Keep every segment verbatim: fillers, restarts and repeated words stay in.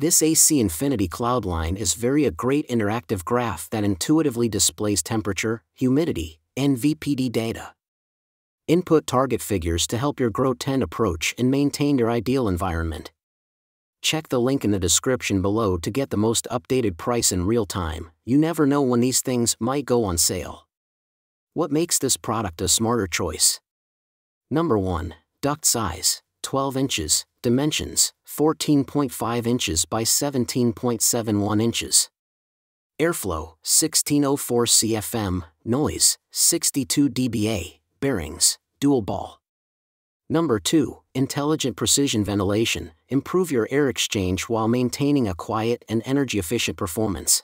This A C Infinity Cloudline is very a great interactive graph that intuitively displays temperature, humidity, and V P D data. Input target figures to help your grow ten approach and maintain your ideal environment. Check the link in the description below to get the most updated price in real time. You never know when these things might go on sale. What makes this product a smarter choice? Number one. Duct size, twelve inches, dimensions, fourteen point five inches by seventeen point seven one inches. Airflow, sixteen oh four C F M, noise, sixty-two D B A, bearings, dual ball. Number two. Intelligent precision ventilation, improve your air exchange while maintaining a quiet and energy-efficient performance.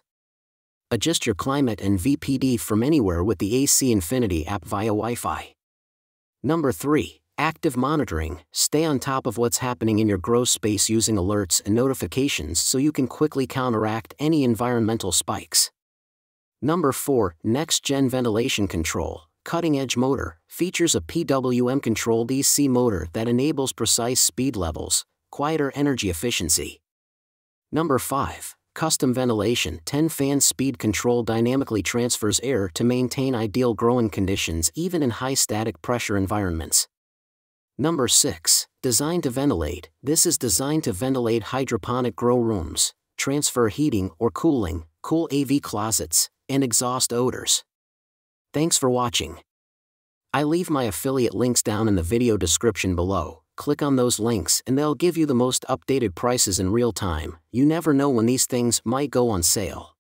Adjust your climate and V P D from anywhere with the A C Infinity app via Wi-Fi. Number three. Active monitoring, stay on top of what's happening in your grow space using alerts and notifications so you can quickly counteract any environmental spikes. Number four. Next-gen ventilation control, cutting-edge motor, features a P W M-controlled E C motor that enables precise speed levels, quieter energy efficiency. Number five. Custom ventilation, ten fan speed control dynamically transfers air to maintain ideal growing conditions even in high static pressure environments. Number six. Designed to ventilate, this is designed to ventilate hydroponic grow rooms, transfer heating or cooling, cool A V closets, and exhaust odors. Thanks for watching. I leave my affiliate links down in the video description below. Click on those links and they'll give you the most updated prices in real time. You never know when these things might go on sale.